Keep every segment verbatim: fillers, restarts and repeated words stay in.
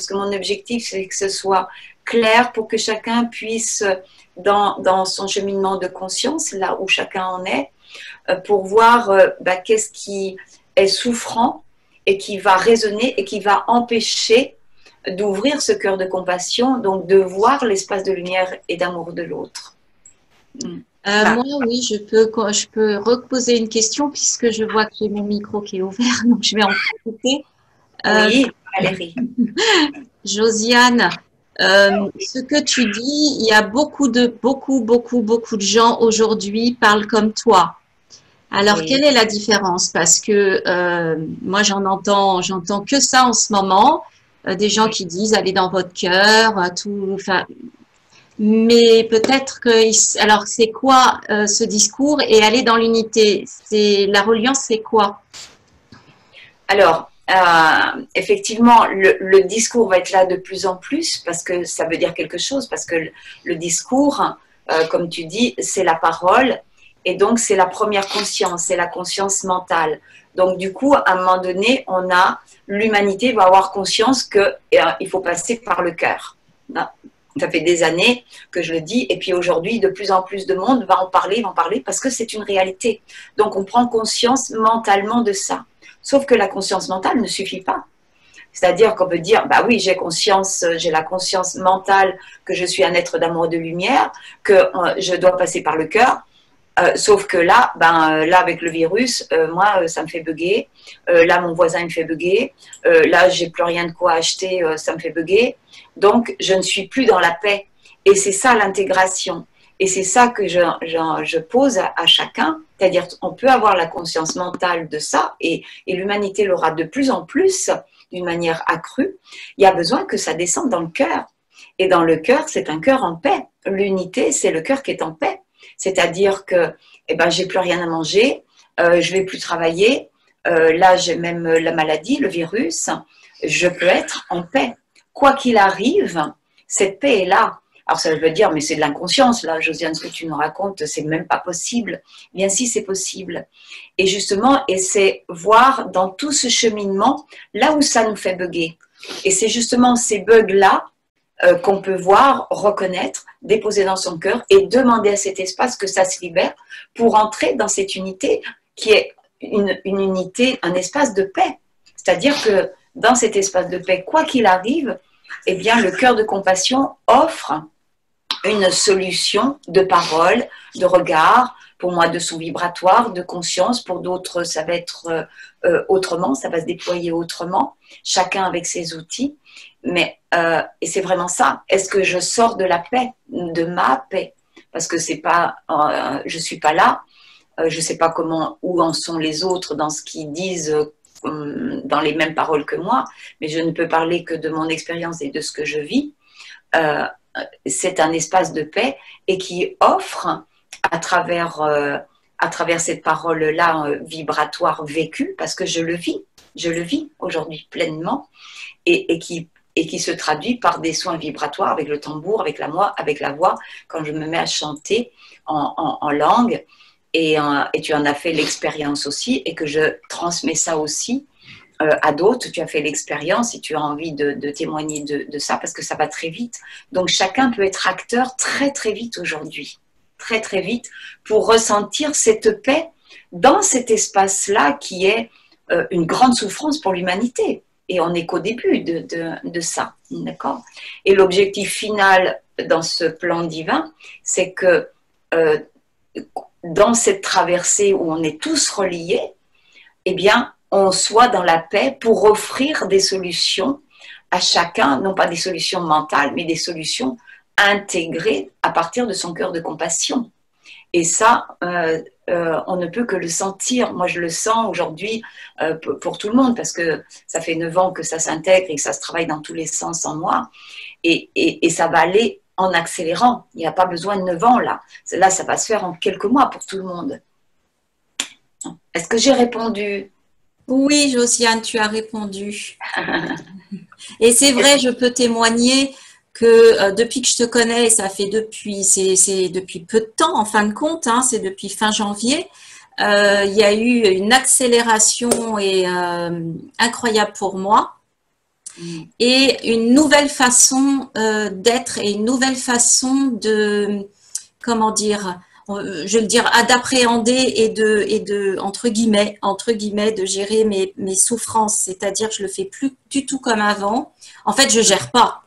parce que mon objectif, c'est que ce soit clair pour que chacun puisse, dans, dans son cheminement de conscience, là où chacun en est, pour voir bah, qu'est-ce qui est souffrant et qui va résonner et qui va empêcher d'ouvrir ce cœur de compassion, donc de voir l'espace de lumière et d'amour de l'autre. Mm. Euh, ah. Moi, oui, je peux, je peux reposer une question puisque je vois que j'ai mon micro qui est ouvert, donc je vais en profiter. Euh, oui, Valérie. Josiane, euh, ce que tu dis, il y a beaucoup de, beaucoup, beaucoup, beaucoup de gens aujourd'hui parlent comme toi. Alors, oui. Quelle est la différence? Parce que euh, moi, j'en entends, j'entends que ça en ce moment, euh, des gens qui disent allez dans votre cœur, tout, enfin. Mais peut-être que... Alors, c'est quoi euh, ce discours et aller dans l'unité? La reliance, c'est quoi? Alors, euh, effectivement, le, le discours va être là de plus en plus parce que ça veut dire quelque chose, parce que le, le discours, euh, comme tu dis, c'est la parole et donc c'est la première conscience, c'est la conscience mentale. Donc, du coup, à un moment donné, on a... L'humanité va avoir conscience qu'il euh, faut passer par le cœur. Ça fait des années que je le dis et puis aujourd'hui, de plus en plus de monde va en parler, va en parler parce que c'est une réalité. Donc, on prend conscience mentalement de ça. Sauf que la conscience mentale ne suffit pas. C'est-à-dire qu'on peut dire, bah oui, j'ai conscience, j'ai la conscience mentale que je suis un être d'amour et de lumière, que je dois passer par le cœur. Euh, sauf que là, ben, là, avec le virus, euh, moi, euh, ça me fait bugger. Euh, là, mon voisin, il me fait bugger. Euh, là, j'ai plus rien de quoi acheter, euh, ça me fait bugger. Donc, je ne suis plus dans la paix. Et c'est ça l'intégration. Et c'est ça que je, je, je pose à, à chacun. C'est-à-dire, on peut avoir la conscience mentale de ça et, et l'humanité l'aura de plus en plus, d'une manière accrue. Il y a besoin que ça descende dans le cœur. Et dans le cœur, c'est un cœur en paix. L'unité, c'est le cœur qui est en paix. C'est-à-dire que eh ben, j'ai plus rien à manger, euh, je vais plus travailler, euh, là j'ai même la maladie, le virus, je peux être en paix. Quoi qu'il arrive, cette paix est là. Alors ça veut dire, mais c'est de l'inconscience là, Josiane, ce que tu nous racontes, c'est même pas possible. Bien si, c'est possible. Et justement, et c'est voir dans tout ce cheminement, là où ça nous fait bugger. Et c'est justement ces bugs-là, Euh, qu'on peut voir, reconnaître, déposer dans son cœur et demander à cet espace que ça se libère pour entrer dans cette unité qui est une, une unité, un espace de paix. C'est-à-dire que dans cet espace de paix, quoi qu'il arrive, eh bien, le cœur de compassion offre une solution de parole, de regard, pour moi de son vibratoire, de conscience, pour d'autres ça va être euh, autrement, ça va se déployer autrement, chacun avec ses outils. Mais euh, et c'est vraiment ça. Est-ce que je sors de la paix, de ma paix, parce que c'est pas, euh, je suis pas là. Euh, je sais pas comment, où en sont les autres dans ce qu'ils disent, euh, dans les mêmes paroles que moi. Mais je ne peux parler que de mon expérience et de ce que je vis. Euh, c'est un espace de paix et qui offre, à travers, euh, à travers cette parole-là euh, vibratoire vécue, parce que je le vis, je le vis aujourd'hui pleinement, et, et qui et qui se traduit par des soins vibratoires avec le tambour, avec la voix, avec la voix quand je me mets à chanter en, en, en langue, et, en, et tu en as fait l'expérience aussi, et que je transmets ça aussi euh, à d'autres, tu as fait l'expérience et tu as envie de, de témoigner de, de ça, parce que ça va très vite. Donc chacun peut être acteur très très vite aujourd'hui, très très vite, pour ressentir cette paix dans cet espace-là qui est euh, une grande souffrance pour l'humanité. Et on n'est qu'au début de, de, de ça, d'accord? Et l'objectif final dans ce plan divin, c'est que euh, dans cette traversée où on est tous reliés, eh bien, on soit dans la paix pour offrir des solutions à chacun, non pas des solutions mentales, mais des solutions intégrées à partir de son cœur de compassion. Et ça, euh, euh, on ne peut que le sentir. Moi, je le sens aujourd'hui euh, pour tout le monde, parce que ça fait neuf ans que ça s'intègre et que ça se travaille dans tous les sens en moi. Et, et, et ça va aller en accélérant. Il n'y a pas besoin de neuf ans, là. Là, ça va se faire en quelques mois pour tout le monde. Est-ce que j'ai répondu? Oui, Josiane, tu as répondu. Et c'est vrai, je peux témoigner que euh, depuis que je te connais, ça fait depuis, c'est depuis peu de temps en fin de compte, hein, c'est depuis fin janvier, euh, il y a eu une accélération et, euh, incroyable pour moi. et une nouvelle façon euh, d'être et une nouvelle façon de, comment dire, je veux dire, d'appréhender et de, et de, entre guillemets, entre guillemets, de gérer mes, mes souffrances. C'est-à-dire, je le fais plus du tout comme avant. En fait, je gère pas.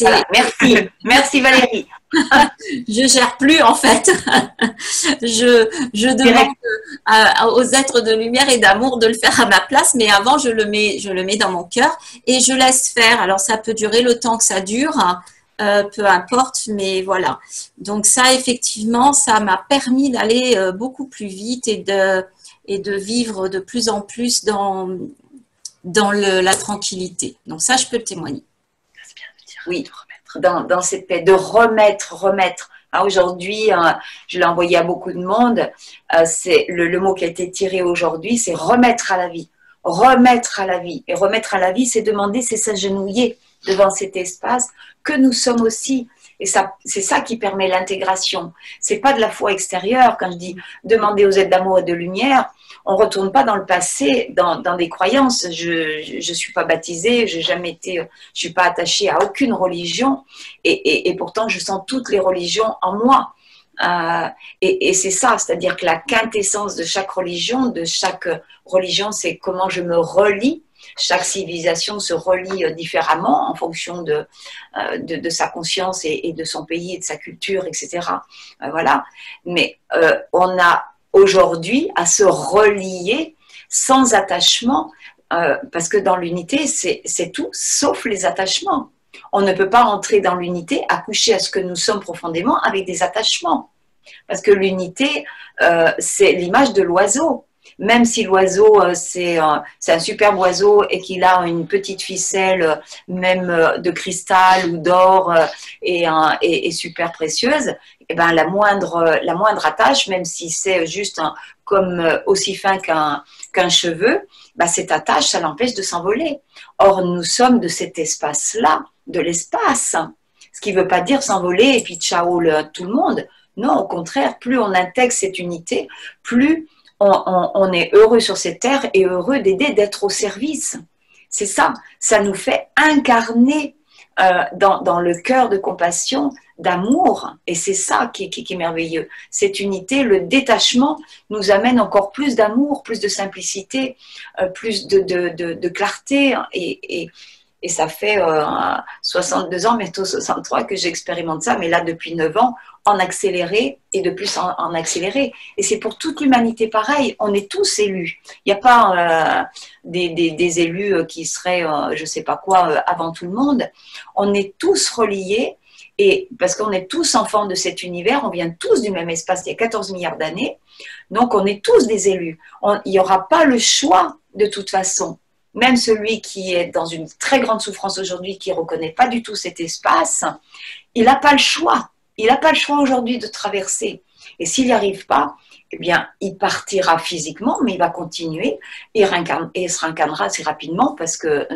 Voilà, merci, merci Valérie. Je gère plus en fait. Je, je demande à, aux êtres de lumière et d'amour de le faire à ma place, mais avant, je le mets, je le mets dans mon cœur et je laisse faire. Alors, ça peut durer le temps que ça dure. Euh, peu importe, mais voilà. Donc ça, effectivement, ça m'a permis d'aller euh, beaucoup plus vite et de, et de vivre de plus en plus dans, dans le, la tranquillité. Donc ça, je peux le témoigner. C'est bien de dire, oui, de remettre. Dans, dans cette paix, de remettre, remettre. Hein, aujourd'hui, hein, je l'ai envoyé à beaucoup de monde, euh, c'est le, le mot qui a été tiré aujourd'hui, c'est remettre à la vie. Remettre à la vie. Et remettre à la vie, c'est demander, c'est s'agenouiller devant cet espace que nous sommes aussi, et ça, c'est ça qui permet l'intégration. C'est pas de la foi extérieure. Quand je dis demander aux aides d'amour et de lumière, on retourne pas dans le passé, dans, dans des croyances. Je je suis pas baptisée, j'ai jamais été, je suis pas attachée à aucune religion, et, et, et pourtant je sens toutes les religions en moi. Euh, et et c'est ça, c'est-à-dire que la quintessence de chaque religion, de chaque religion, c'est comment je me relie. Chaque civilisation se relie différemment en fonction de, de, de sa conscience et, et de son pays et de sa culture, et cetera. Voilà. Mais euh, on a aujourd'hui à se relier sans attachement, euh, parce que dans l'unité, c'est tout sauf les attachements. On ne peut pas entrer dans l'unité, accoucher à ce que nous sommes profondément avec des attachements. Parce que l'unité, euh, c'est l'image de l'oiseau. Même si l'oiseau, c'est un superbe oiseau et qu'il a une petite ficelle, même de cristal ou d'or, et, et, et super précieuse, et ben la, moindre, la moindre attache, même si c'est juste un, comme, aussi fin qu'un qu'un cheveu, ben cette attache, ça l'empêche de s'envoler. Or, nous sommes de cet espace-là, de l'espace, ce qui ne veut pas dire s'envoler et puis ciao le, tout le monde. Non, au contraire, plus on intègre cette unité, plus... On, on, on est heureux sur cette terre et heureux d'aider, d'être au service. C'est ça, ça nous fait incarner euh, dans, dans le cœur de compassion, d'amour, et c'est ça qui, qui, qui est merveilleux. Cette unité, le détachement nous amène encore plus d'amour, plus de simplicité, euh, plus de, de, de, de clarté, et, et, et ça fait euh, soixante-deux ans, bientôt soixante-trois, que j'expérimente ça, mais là depuis neuf ans, en accéléré et de plus en, en accéléré. Et c'est pour toute l'humanité pareil, on est tous élus. Il n'y a pas euh, des, des, des élus qui seraient, euh, je ne sais pas quoi, euh, avant tout le monde. On est tous reliés, et, parce qu'on est tous enfants de cet univers, on vient tous du même espace il y a quatorze milliards d'années, donc on est tous des élus. On, il n'y aura pas le choix de toute façon. Même celui qui est dans une très grande souffrance aujourd'hui, qui ne reconnaît pas du tout cet espace, il n'a pas le choix. Il n'a pas le choix aujourd'hui de traverser. Et s'il n'y arrive pas, eh bien, il partira physiquement, mais il va continuer et, réincarne, et se réincarnera assez rapidement, parce que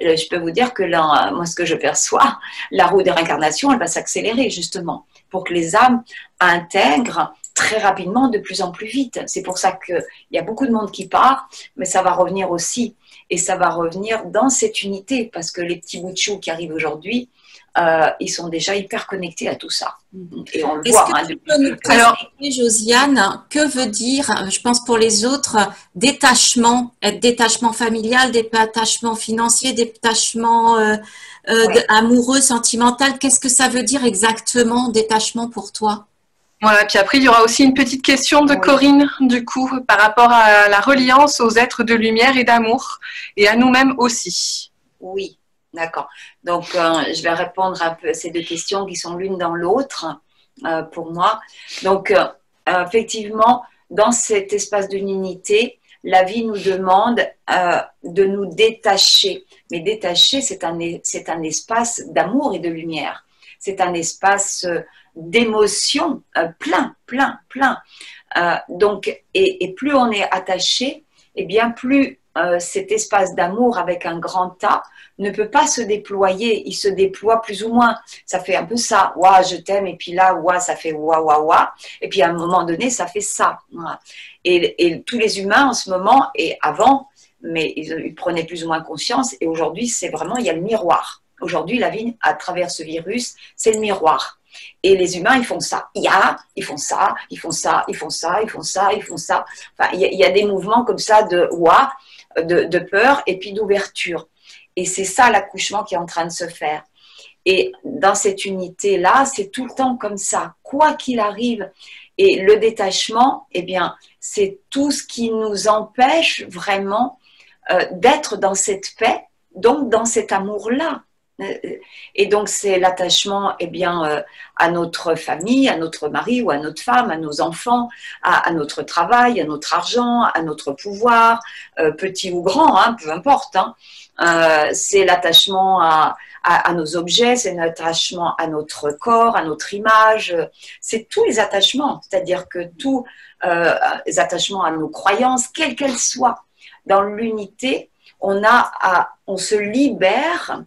je peux vous dire que là, moi, ce que je perçois, la roue de réincarnation, elle va s'accélérer justement pour que les âmes intègrent très rapidement, de plus en plus vite. C'est pour ça qu'il y a beaucoup de monde qui part, mais ça va revenir aussi. Et ça va revenir dans cette unité, parce que les petits bouts de chou qui arrivent aujourd'hui, Euh, ils sont déjà hyper connectés à tout ça. Et on le voit. Est-ce que hein, tu peux nous expliquer, Josiane, que veut dire, je pense pour les autres, détachement, être détachement familial, détachement financier, détachement euh, euh, ouais. amoureux, sentimental, qu'est-ce que ça veut dire exactement, détachement pour toi? Voilà, puis après, il y aura aussi une petite question de oui. Corinne, du coup, par rapport à la reliance aux êtres de lumière et d'amour, et à nous-mêmes aussi. Oui. D'accord. Donc, euh, je vais répondre à ces deux questions qui sont l'une dans l'autre euh, pour moi. Donc, euh, effectivement, dans cet espace d'une unité, la vie nous demande euh, de nous détacher. Mais détacher, c'est un, c'est un espace d'amour et de lumière. C'est un espace euh, d'émotion euh, plein, plein, plein. Euh, donc, et, et plus on est attaché, et bien plus... Euh, cet espace d'amour avec un grand A ne peut pas se déployer, il se déploie plus ou moins, ça fait un peu ça, ouah je t'aime, et puis là ouah ça fait ouah ouah ouah, et puis à un moment donné ça fait ça, et, et tous les humains en ce moment et avant mais ils, ils prenaient plus ou moins conscience. Et aujourd'hui, c'est vraiment, il y a le miroir. Aujourd'hui, la vie, à travers ce virus, c'est le miroir. Et les humains, ils font ça. Il y a, ils font ça, ils font ça, ils font ça, ils font ça, ils font ça. Enfin, il y a, il y a des mouvements comme ça de ouah, de, de peur et puis d'ouverture. Et c'est ça l'accouchement qui est en train de se faire. Et dans cette unité-là, c'est tout le temps comme ça, quoi qu'il arrive. Et le détachement, eh bien, c'est tout ce qui nous empêche vraiment euh, d'être dans cette paix, donc dans cet amour-là. Et donc, c'est l'attachement eh bien, euh, à notre famille, à notre mari ou à notre femme, à nos enfants, à, à notre travail, à notre argent, à notre pouvoir, euh, petit ou grand, hein, peu importe. Hein. Euh, c'est l'attachement à, à, à nos objets, c'est l'attachement à notre corps, à notre image. C'est tous les attachements, c'est-à-dire que tous euh, les attachements à nos croyances, quelles qu'elles soient, dans l'unité, on, a à, on se libère.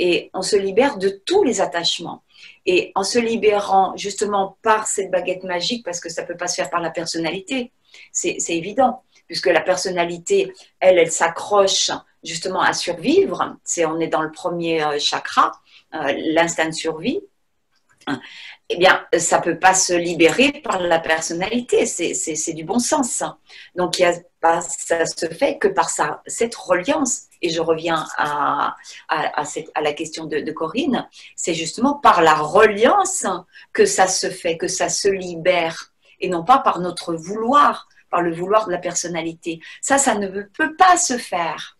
Et on se libère de tous les attachements. Et en se libérant justement par cette baguette magique, parce que ça ne peut pas se faire par la personnalité, c'est évident, puisque la personnalité, elle, elle s'accroche justement à survivre. C'est, on est dans le premier chakra, euh, l'instinct de survie. Eh bien, ça ne peut pas se libérer par la personnalité, c'est du bon sens. Donc, il y a pas, ça se fait que par ça, cette reliance, et je reviens à, à, à, cette, à la question de, de Corinne, c'est justement par la reliance que ça se fait, que ça se libère, et non pas par notre vouloir, par le vouloir de la personnalité. Ça, ça ne peut pas se faire.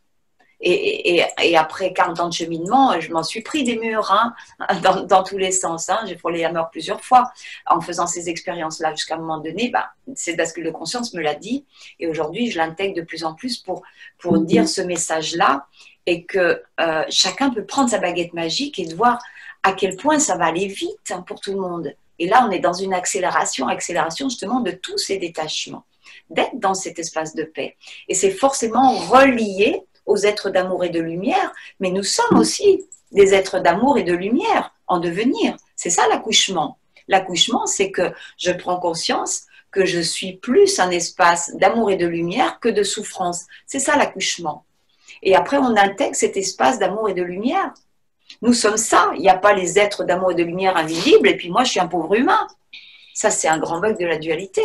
Et, et, et après quarante ans de cheminement, je m'en suis pris des murs, hein, dans, dans tous les sens. Hein, j'ai frôlé la mort plusieurs fois en faisant ces expériences-là. Jusqu'à un moment donné, bah, cette bascule de conscience me l'a dit. Et aujourd'hui, je l'intègre de plus en plus pour, pour dire ce message-là et que euh, chacun peut prendre sa baguette magique et de voir à quel point ça va aller vite, hein, pour tout le monde. Et là, on est dans une accélération, accélération justement de tous ces détachements, d'être dans cet espace de paix. Et c'est forcément relié aux êtres d'amour et de lumière, mais nous sommes aussi des êtres d'amour et de lumière en devenir. C'est ça l'accouchement. L'accouchement, c'est que je prends conscience que je suis plus un espace d'amour et de lumière que de souffrance. C'est ça l'accouchement. Et après, on intègre cet espace d'amour et de lumière. Nous sommes ça. Il n'y a pas les êtres d'amour et de lumière invisibles, et puis moi, je suis un pauvre humain. Ça, c'est un grand bug de la dualité.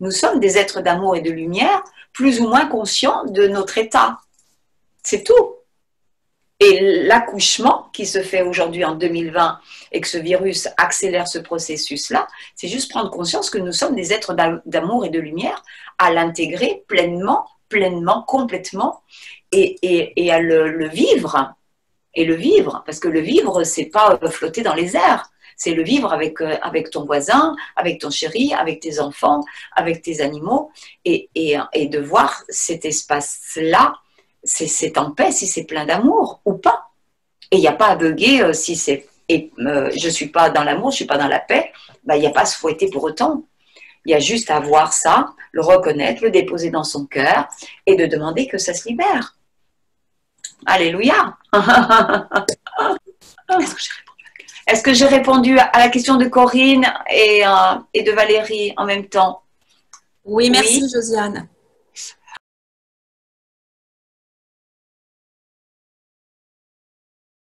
Nous sommes des êtres d'amour et de lumière, plus ou moins conscients de notre état. C'est tout. Et l'accouchement qui se fait aujourd'hui en deux mille vingt et que ce virus accélère ce processus-là, c'est juste prendre conscience que nous sommes des êtres d'amour et de lumière, à l'intégrer pleinement, pleinement, complètement et, et, et à le, le vivre. Et le vivre, parce que le vivre, c'est pas flotter dans les airs. C'est le vivre avec, avec ton voisin, avec ton chéri, avec tes enfants, avec tes animaux et, et, et de voir cet espace-là. C'est en paix si c'est plein d'amour ou pas. Et il n'y a pas à bugger euh, si c'est euh, je ne suis pas dans l'amour, je ne suis pas dans la paix, bah, il n'y a pas à se fouetter pour autant. Il y a juste à voir ça, le reconnaître, le déposer dans son cœur et de demander que ça se libère. Alléluia. Est-ce que j'ai répondu à la question de Corinne et, euh, et de Valérie en même temps? Oui, merci, oui. Josiane.